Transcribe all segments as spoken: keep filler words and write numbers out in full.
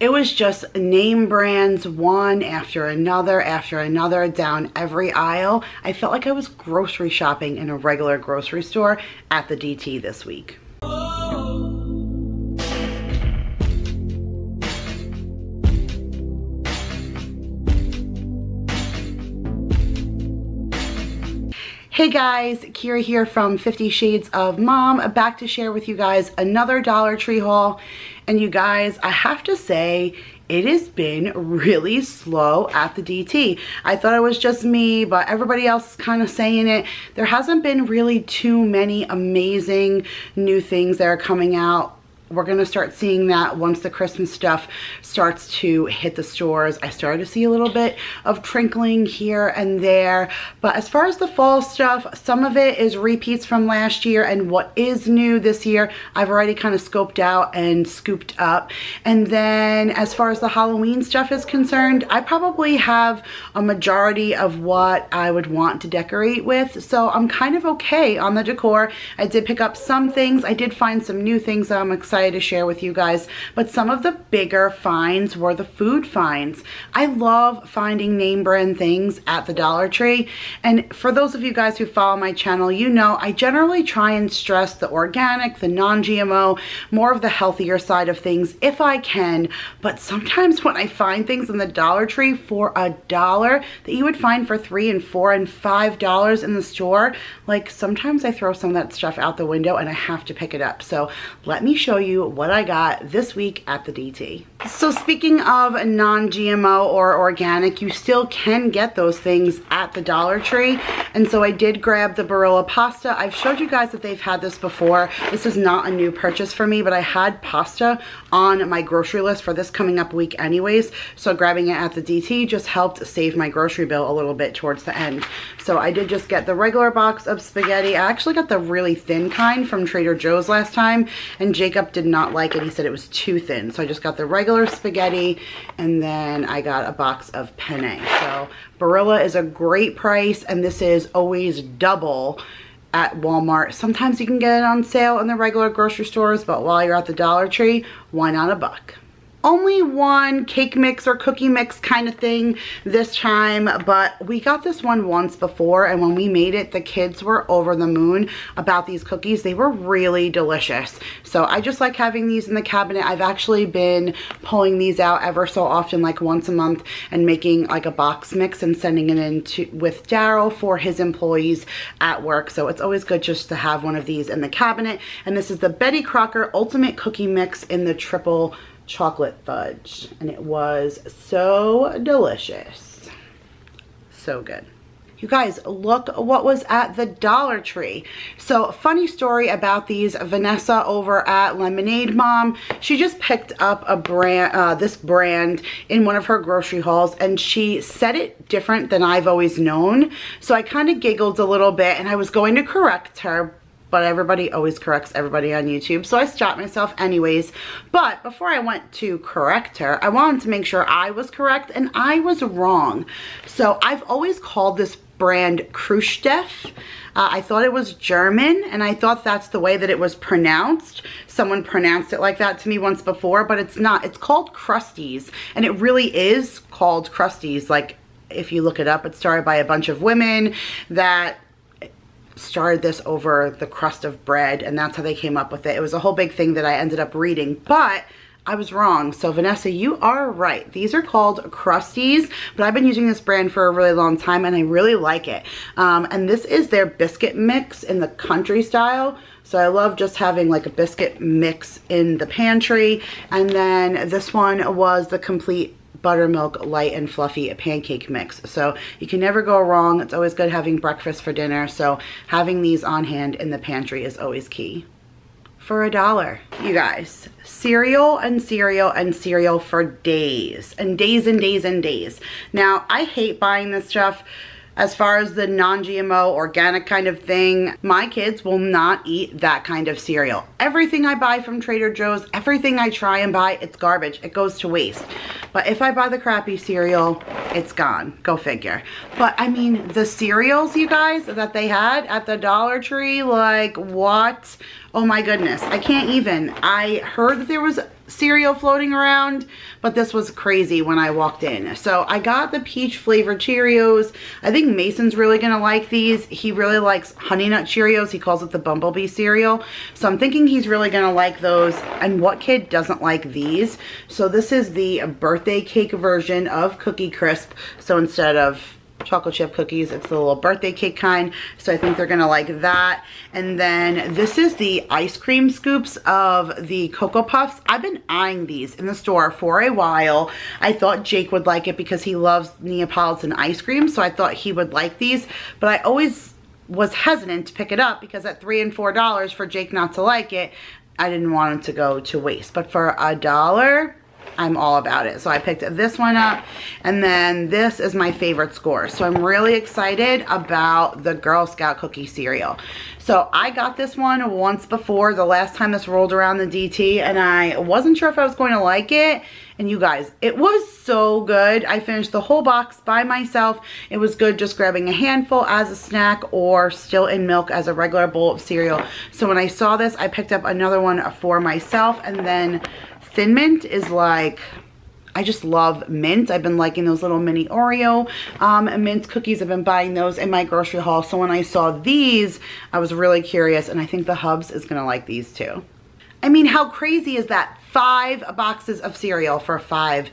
It was just name brands, one after another after another, down every aisle. I felt like I was grocery shopping in a regular grocery store at the D T this week. Hey guys, Kira here from fifty Shades of Mom, back to share with you guys another Dollar Tree haul. And you guys, I have to say, it has been really slow at the D T. I thought it was just me, but everybody else is kind of saying it. There hasn't been really too many amazing new things that are coming out. We're gonna start seeing that once the Christmas stuff starts to hit the stores. I started to see a little bit of crinkling here and there, but as far as the fall stuff, some of it is repeats from last year, and what is new this year, I've already kind of scoped out and scooped up. And then as far as the Halloween stuff is concerned, I probably have a majority of what I would want to decorate with, so I'm kind of okay on the decor. I did pick up some things. I did find some new things that I'm excited to share with you guys, but some of the bigger finds were the food finds. I love finding name brand things at the Dollar Tree, and for those of you guys who follow my channel, you know I generally try and stress the organic, the non-G M O, more of the healthier side of things if I can, but sometimes when I find things in the Dollar Tree for a dollar that you would find for three and four and five dollars in the store, like sometimes I throw some of that stuff out the window and I have to pick it up. So let me show you you what I got this week at the D T. So speaking of non-G M O or organic, you still can get those things at the Dollar Tree. And so I did grab the Barilla pasta. I've showed you guys that they've had this before. This is not a new purchase for me, but I had pasta on my grocery list for this coming up week anyways. So grabbing it at the D T just helped save my grocery bill a little bit towards the end. So I did just get the regular box of spaghetti. I actually got the really thin kind from Trader Joe's last time, and Jacob did not like it. He said it was too thin. So I just got the regular spaghetti, and then I got a box of penne. So Barilla is a great price, and this is always double at Walmart. Sometimes you can get it on sale in the regular grocery stores, but while you're at the Dollar Tree, why not a buck? Only one cake mix or cookie mix kind of thing this time, but we got this one once before, and when we made it, the kids were over the moon about these cookies. They were really delicious. So I just like having these in the cabinet. I've actually been pulling these out ever so often, like once a month, and making like a box mix and sending it in to, with Daryl for his employees at work. So it's always good just to have one of these in the cabinet. And this is the Betty Crocker Ultimate Cookie Mix in the triple chocolate fudge, and it was so delicious, so good. You guys, look what was at the Dollar Tree. So funny story about these. Vanessa over at Lemonade Mom, she just picked up a brand, uh, this brand in one of her grocery hauls, and she said it different than I've always known. So I kind of giggled a little bit, and I was going to correct her, but everybody always corrects everybody on YouTube, so I stopped myself anyways. But before I went to correct her, I wanted to make sure I was correct, and I was wrong. So I've always called this brand Krusteaz. Uh, I thought it was German, and I thought that's the way that it was pronounced. Someone pronounced it like that to me once before, but it's not. It's called Krusteaz, and it really is called Krusteaz. Like, if you look it up, it's started by a bunch of women that started this over the crust of bread, and that's how they came up with it. It was a whole big thing that I ended up reading, but I was wrong. So Vanessa, you are right. These are called Krusteaz, but I've been using this brand for a really long time, and I really like it. Um, and this is their biscuit mix in the country style. So I love just having like a biscuit mix in the pantry. And then this one was the complete buttermilk light and fluffy pancake mix. So you can never go wrong. It's always good having breakfast for dinner, so having these on hand in the pantry is always key. For a dollar, you guys, cereal and cereal and cereal for days and days and days and days. Now, I hate buying this stuff. As far as the non-G M O organic kind of thing, my kids will not eat that kind of cereal. Everything I buy from Trader Joe's, everything I try and buy, it's garbage. It goes to waste. But if I buy the crappy cereal, it's gone. Go figure. But I mean, the cereals, you guys, that they had at the Dollar Tree, like what? Oh my goodness. I can't even. I heard that there was cereal floating around, but this was crazy when I walked in. So I got the peach flavored Cheerios. I think Mason's really gonna like these. He really likes Honey Nut Cheerios. He calls it the Bumblebee cereal. So I'm thinking he's really gonna like those. And what kid doesn't like these? So this is the birthday cake version of Cookie Crisp. So instead of chocolate chip cookies, it's the little birthday cake kind, so I think they're gonna like that. And then this is the ice cream scoops of the Cocoa Puffs. I've been eyeing these in the store for a while. I thought Jake would like it because he loves Neapolitan ice cream, so I thought he would like these, but I always was hesitant to pick it up because at three and four dollars for Jake not to like it, I didn't want him to go to waste. But for a dollar, I'm all about it. So I picked this one up, and then this is my favorite Score. So I'm really excited about the Girl Scout cookie cereal. So I got this one once before, the last time this rolled around the D T, and I wasn't sure if I was going to like it. And you guys, it was so good. I finished the whole box by myself. It was good just grabbing a handful as a snack or still in milk as a regular bowl of cereal. So when I saw this, I picked up another one for myself. And then Thin Mint is like, I just love mint. I've been liking those little mini Oreo um, mint cookies. I've been buying those in my grocery haul. So when I saw these, I was really curious, and I think the Hubs is gonna like these too. I mean, how crazy is that? Five boxes of cereal for five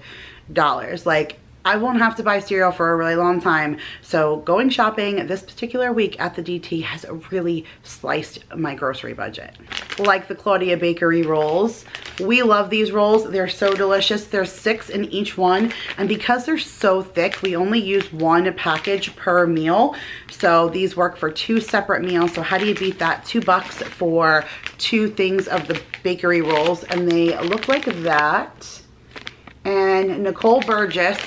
dollars. Like, I won't have to buy cereal for a really long time. So going shopping this particular week at the D T has really sliced my grocery budget. Like the Claudia Bakery rolls. We love these rolls. They're so delicious. There's six in each one. And because they're so thick, we only use one package per meal. So these work for two separate meals. So how do you beat that? Two bucks for two things of the bakery rolls. And they look like that. And Nicole Burgess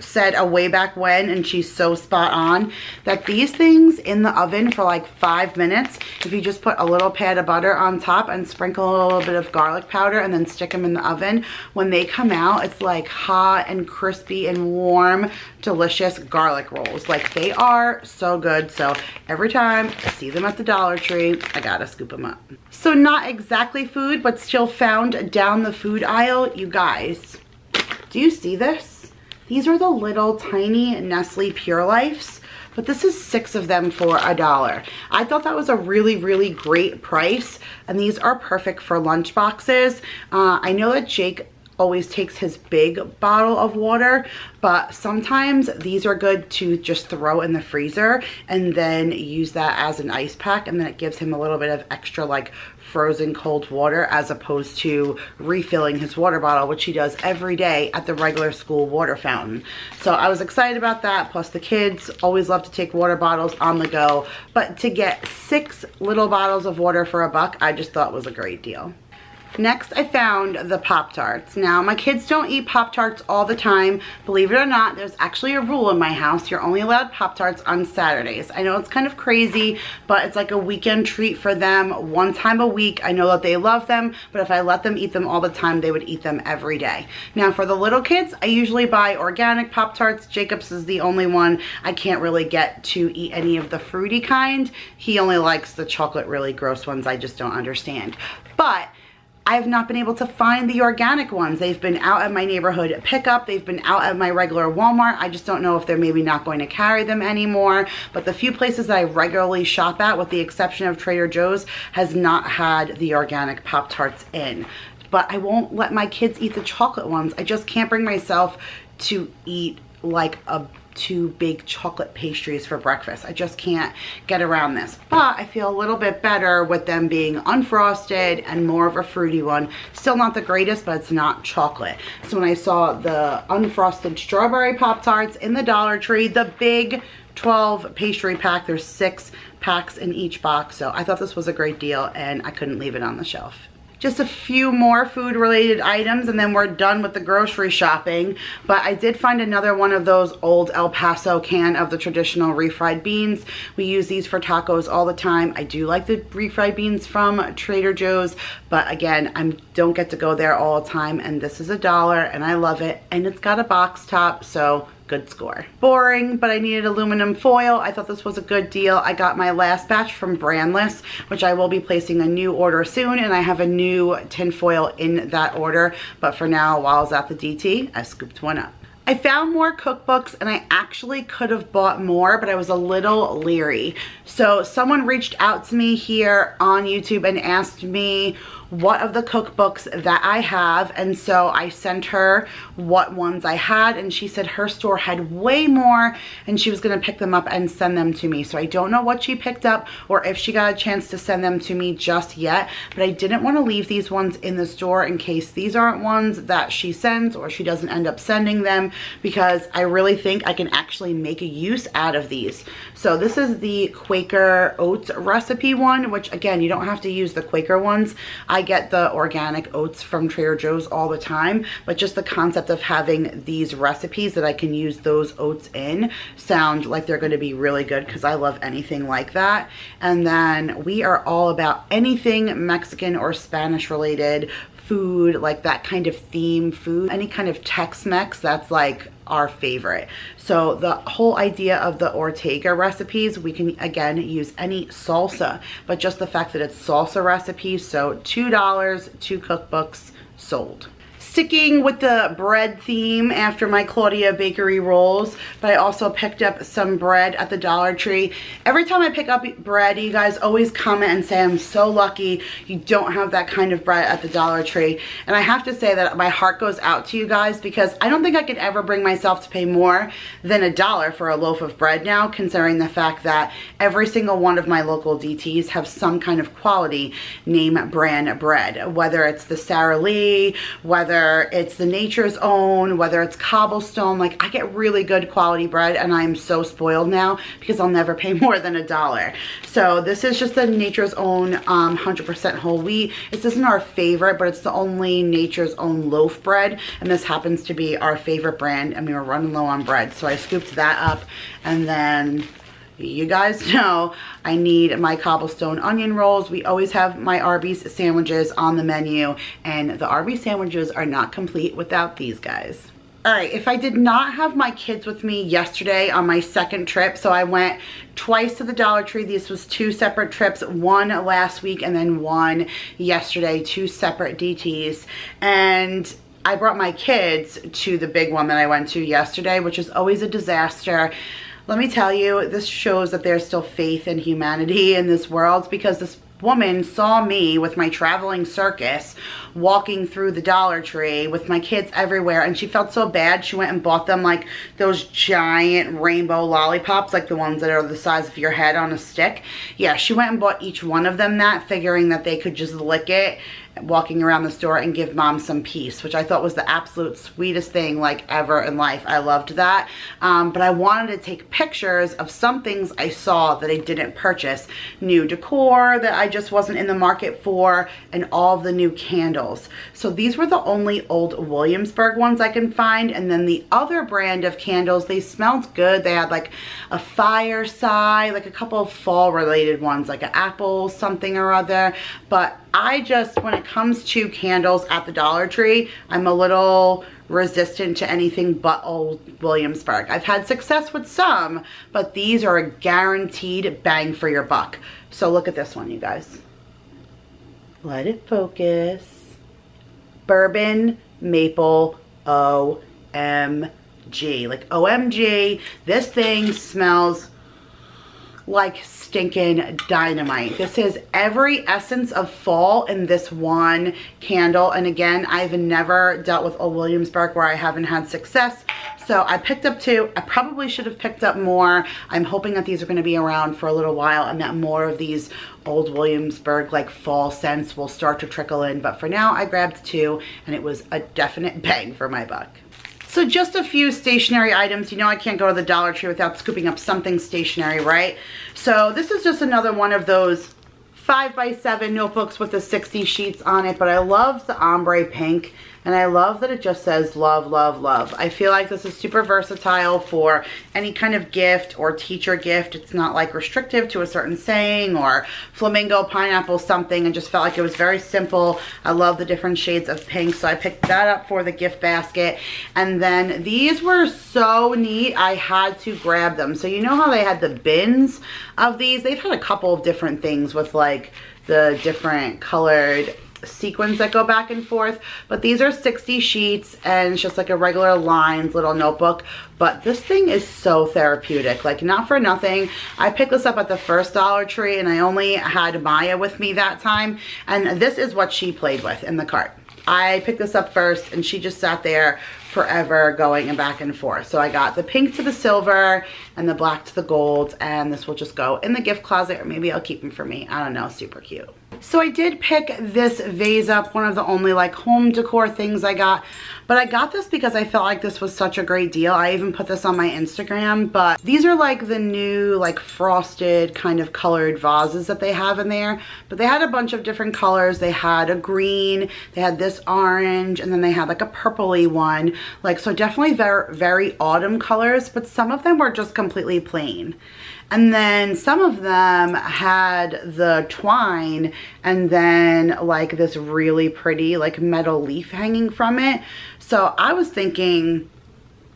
said a way back when, and she's so spot on, that these things in the oven for like five minutes, if you just put a little pad of butter on top and sprinkle a little bit of garlic powder and then stick them in the oven, when they come out, it's like hot and crispy and warm, delicious garlic rolls. Like, they are so good. So every time I see them at the Dollar Tree, I gotta scoop them up. So not exactly food, but still found down the food aisle. You guys, do you see this? These are the little tiny Nestle Pure Lifes, but this is six of them for a dollar. I thought that was a really, really great price, and these are perfect for lunch boxes. Uh, I know that Jake always takes his big bottle of water, but sometimes these are good to just throw in the freezer and then use that as an ice pack, and then it gives him a little bit of extra like frozen cold water as opposed to refilling his water bottle, which he does every day at the regular school water fountain. So I was excited about that. Plus the kids always love to take water bottles on the go, but to get six little bottles of water for a buck, I just thought was a great deal. Next, I found the Pop-Tarts. Now, my kids don't eat Pop-Tarts all the time. Believe it or not, there's actually a rule in my house. You're only allowed Pop-Tarts on Saturdays. I know it's kind of crazy, but it's like a weekend treat for them one time a week. I know that they love them, but if I let them eat them all the time, they would eat them every day. Now, for the little kids, I usually buy organic Pop-Tarts. Jacob's is the only one. I can't really get to eat any of the fruity kind. He only likes the chocolate, really gross ones. I just don't understand. But I have not been able to find the organic ones. They've been out at my neighborhood pickup. They've been out at my regular Walmart. I just don't know if they're maybe not going to carry them anymore. But the few places that I regularly shop at, with the exception of Trader Joe's, has not had the organic Pop-Tarts in. But I won't let my kids eat the chocolate ones. I just can't bring myself to eat like a two big chocolate pastries for breakfast. I just can't get around this, but I feel a little bit better with them being unfrosted and more of a fruity one. Still not the greatest, but it's not chocolate. So when I saw the unfrosted strawberry Pop-Tarts in the Dollar Tree, the big twelve pastry pack, there's six packs in each box. So I thought this was a great deal, and I couldn't leave it on the shelf. Just a few more food related items, and then we're done with the grocery shopping. But I did find another one of those Old El Paso can of the traditional refried beans. We use these for tacos all the time. I do like the refried beans from Trader Joe's, but again, I don't get to go there all the time, and this is a dollar and I love it, and it's got a box top, so good score. Boring, but I needed aluminum foil. I thought this was a good deal. I got my last batch from Brandless, which I will be placing a new order soon, and I have a new tinfoil in that order. But for now, while I was at the D T, I scooped one up. I found more cookbooks, and I actually could have bought more, but I was a little leery. So someone reached out to me here on YouTube and asked me what of the cookbooks that I have, and so I sent her what ones I had, and she said her store had way more and she was gonna pick them up and send them to me. So I don't know what she picked up or if she got a chance to send them to me just yet, but I didn't want to leave these ones in the store in case these aren't ones that she sends or she doesn't end up sending them, because I really think I can actually make a use out of these. So this is the Quaker oats recipe one, which again, you don't have to use the Quaker ones. I I get the organic oats from Trader Joe's all the time, but just the concept of having these recipes that I can use those oats in sound like they're going to be really good, because I love anything like that. And then we are all about anything Mexican or Spanish related food, like that kind of theme food, any kind of Tex-Mex, that's like our favorite. So the whole idea of the Ortega recipes, we can again use any salsa, but just the fact that it's salsa recipes. So two dollars, two cookbooks sold. Sticking with the bread theme after my Claudia bakery rolls, but I also picked up some bread at the Dollar Tree. Every time I pick up bread, you guys always comment and say, I'm so lucky you don't have that kind of bread at the Dollar Tree. And I have to say that my heart goes out to you guys, because I don't think I could ever bring myself to pay more than a dollar for a loaf of bread now, considering the fact that every single one of my local D Ts have some kind of quality name brand bread, whether it's the Sara Lee, whether it's the Nature's Own, whether it's Cobblestone. Like, I get really good quality bread, and I'm so spoiled now because I'll never pay more than a dollar. So this is just the Nature's Own um, one hundred percent whole wheat. This isn't our favorite, but it's the only Nature's Own loaf bread, and this happens to be our favorite brand, and we were running low on bread, so I scooped that up. And then you guys know I need my Cobblestone onion rolls. We always have my Arby's sandwiches on the menu, and the Arby's sandwiches are not complete without these guys. All right, if I did not have my kids with me yesterday on my second trip, so I went twice to the Dollar Tree. This was two separate trips, one last week and then one yesterday, two separate D Ts. And I brought my kids to the big one that I went to yesterday, which is always a disaster. Let me tell you, this shows that there's still faith in humanity in this world, because this woman saw me with my traveling circus walking through the Dollar Tree with my kids everywhere, and she felt so bad. She went and bought them like those giant rainbow lollipops, like the ones that are the size of your head on a stick. Yeah, she went and bought each one of them that, figuring that they could just lick it walking around the store and give mom some peace, which I thought was the absolute sweetest thing like ever in life. I loved that. Um, but I wanted to take pictures of some things I saw that I didn't purchase. New decor that I just wasn't in the market for, and all the new candles. So these were the only Old Williamsburg ones I can find. And then the other brand of candles, they smelled good. They had like a fireside, like a couple of fall related ones, like an apple something or other. But I just, when it comes to candles at the Dollar Tree, I'm a little resistant to anything but Old Williamsburg. I've had success with some, but these are a guaranteed bang for your buck. So look at this one, you guys. Let it focus. Bourbon Maple O M G. Like, O M G, this thing smells like stinking dynamite. This is every essence of fall in this one candle. And again, I've never dealt with Old Williamsburg where I haven't had success. So I picked up two. I probably should have picked up more. I'm hoping that these are going to be around for a little while, and that more of these Old Williamsburg like fall scents will start to trickle in. But for now, I grabbed two, and it was a definite bang for my buck. So just a few stationery items. You know I can't go to the Dollar Tree without scooping up something stationery, right? So this is just another one of those five by seven notebooks with the sixty sheets on it, but I love the ombre pink. And I love that it just says love, love, love. I feel like this is super versatile for any kind of gift or teacher gift. It's not like restrictive to a certain saying or flamingo, pineapple, something. And just felt like it was very simple. I love the different shades of pink. So I picked that up for the gift basket. And then these were so neat, I had to grab them. So you know how they had the bins of these? They've had a couple of different things with like the different colored sequins that go back and forth, but these are sixty sheets and it's just like a regular lined little notebook. But this thing is so therapeutic, like not for nothing. I picked this up at the first Dollar Tree and I only had Maya with me that time, and this is what she played with in the cart. I picked this up first and she just sat there forever going and back and forth. So I got the pink to the silver and the black to the gold, and this will just go in the gift closet, or maybe I'll keep them for me. I don't know, super cute. So I did pick this vase up, one of the only like home decor things I got, but I got this because I felt like this was such a great deal. I even put this on my Instagram, but these are like the new like frosted kind of colored vases that they have in there, but they had a bunch of different colors. They had a green, they had this orange, and then they had like a purpley one, like so definitely very, very autumn colors, but some of them were just completely plain. And then some of them had the twine and then like this really pretty like metal leaf hanging from it. So I was thinking,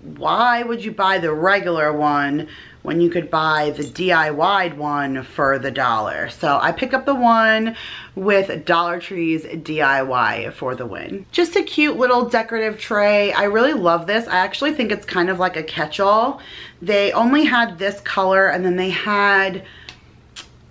why would you buy the regular one when you could buy the D I Y one for the dollar? So I pick up the one with Dollar Tree's D I Y for the win. Just a cute little decorative tray. I really love this. I actually think it's kind of like a catch-all. They only had this color, and then they had,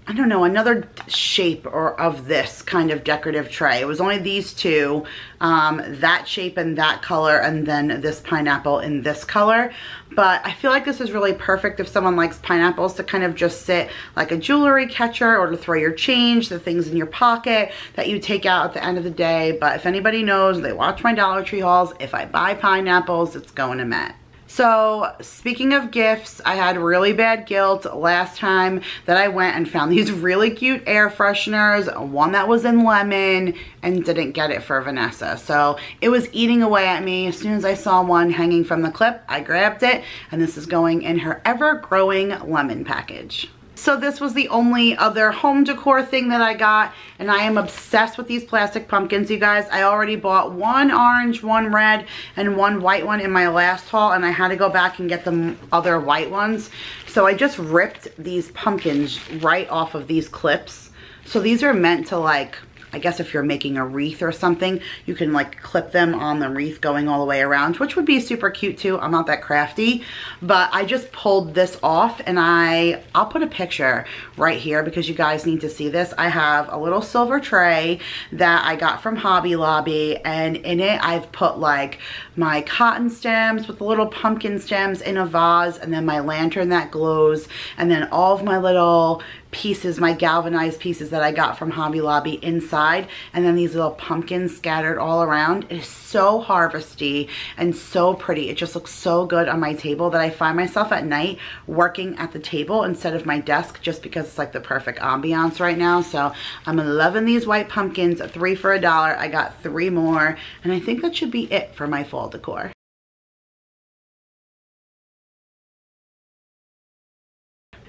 I don't know, another shape or of this kind of decorative tray. It was only these two, um, that shape and that color, and then this pineapple in this color. But I feel like this is really perfect if someone likes pineapples to kind of just sit like a jewelry catcher, or to throw your change, the things in your pocket that you take out at the end of the day. But if anybody knows, they watch my Dollar Tree hauls, if I buy pineapples, it's going to Matt. So speaking of gifts, I had really bad guilt last time that I went and found these really cute air fresheners, one that was in lemon, and didn't get it for Vanessa. So it was eating away at me. As soon as I saw one hanging from the clip, I grabbed it, and this is going in her ever-growing lemon package. So this was the only other home decor thing that I got, and I am obsessed with these plastic pumpkins, you guys. I already bought one orange, one red, and one white one in my last haul, and I had to go back and get the other white ones. So I just ripped these pumpkins right off of these clips. So these are meant to, like, I guess if you're making a wreath or something, you can like clip them on the wreath going all the way around, which would be super cute too. I'm not that crafty, but I just pulled this off, and I, I'll put a picture right here because you guys need to see this. I have a little silver tray that I got from Hobby Lobby, and in it I've put like my cotton stems with the little pumpkin stems in a vase, and then my lantern that glows, and then all of my little pieces, my galvanized pieces that I got from Hobby Lobby inside, and then these little pumpkins scattered all around. It is so harvesty and so pretty. It just looks so good on my table that I find myself at night working at the table instead of my desk, just because it's like the perfect ambiance right now. So I'm loving these white pumpkins, three for a dollar. I got three more, and I think that should be it for my fall decor.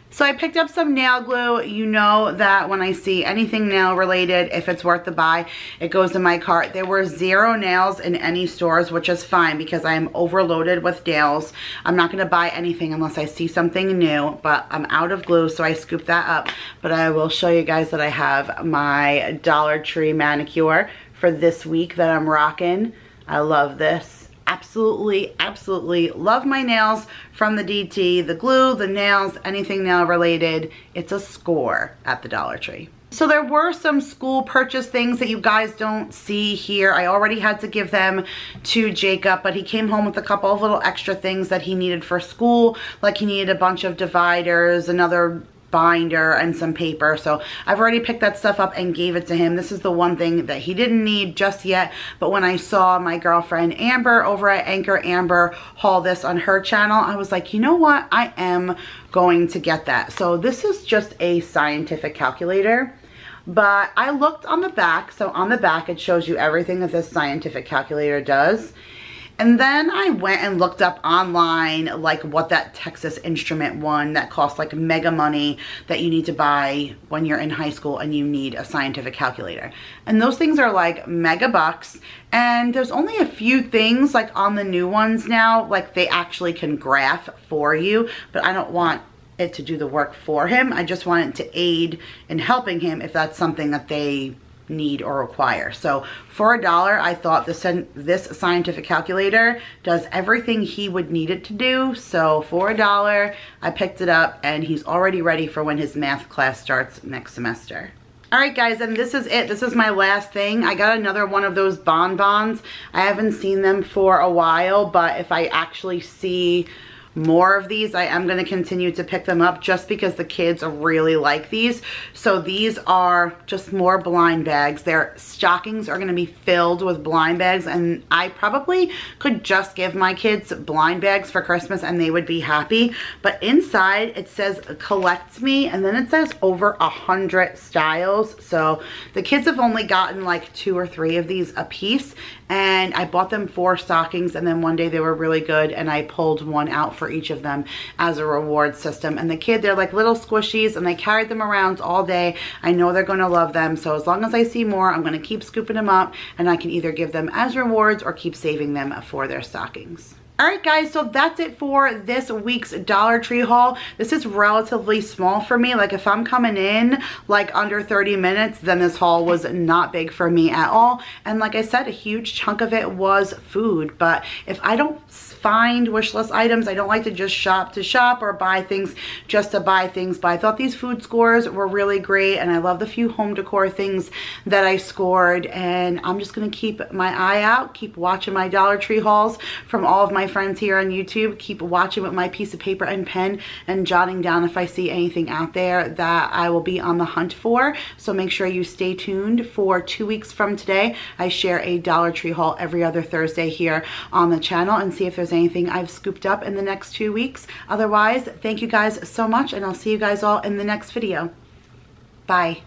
So I picked up some nail glue. You know that when I see anything nail related, if it's worth the buy, it goes in my cart. There were zero nails in any stores, which is fine because I am overloaded with nails. I'm not going to buy anything unless I see something new, but I'm out of glue, so I scooped that up. But I will show you guys that I have my Dollar Tree manicure for this week that I'm rocking. I love this. Absolutely, absolutely love my nails from the D T. The glue, the nails, anything nail related, it's a score at the Dollar Tree. So there were some school purchase things that you guys don't see here. I already had to give them to Jacob, but he came home with a couple of little extra things that he needed for school. Like he needed a bunch of dividers, another binder, and some paper. So I've already picked that stuff up and gave it to him. This is the one thing that he didn't need just yet, but when I saw my girlfriend Amber over at Anchor Amber haul this on her channel, I was like, you know what? I am going to get that. So this is just a scientific calculator. But I looked on the back. So on the back, it shows you everything that this scientific calculator does. And then I went and looked up online, like what that Texas Instrument one that costs like mega money that you need to buy when you're in high school and you need a scientific calculator. And those things are like mega bucks. And there's only a few things like on the new ones now, like they actually can graph for you, but I don't want it to do the work for him. I just want it to aid in helping him if that's something that they need or require. So for a dollar, I thought this this scientific calculator does everything he would need it to do. So for a dollar, I picked it up, and he's already ready for when his math class starts next semester. All right, guys, and this is it. This is my last thing. I got another one of those bonbons. I haven't seen them for a while, but if I actually see more of these, I am going to continue to pick them up just because the kids really like these. So these are just more blind bags. Their stockings are going to be filled with blind bags, and I probably could just give my kids blind bags for Christmas and they would be happy. But inside it says collect me, and then it says over a hundred styles. So the kids have only gotten like two or three of these a piece, and I bought them four stockings, and then one day they were really good and I pulled one out for each of them as a reward system. And the kid, they're like little squishies, and they carried them around all day. I know they're going to love them. So as long as I see more, I'm going to keep scooping them up, and I can either give them as rewards or keep saving them for their stockings. All right, guys, so that's it for this week's Dollar Tree haul. This is relatively small for me. Like if I'm coming in like under thirty minutes, then this haul was not big for me at all. And like I said, a huge chunk of it was food. But if I don't find wish list items, I don't like to just shop to shop or buy things just to buy things. But I thought these food scores were really great, and I love the few home decor things that I scored. And I'm just going to keep my eye out, keep watching my Dollar Tree hauls from all of my friends here on YouTube, keep watching with my piece of paper and pen and jotting down if I see anything out there that I will be on the hunt for. So make sure you stay tuned for two weeks from today. I share a Dollar Tree haul every other Thursday here on the channel, and see if there's anything I've scooped up in the next two weeks. Otherwise, thank you guys so much, and I'll see you guys all in the next video. Bye.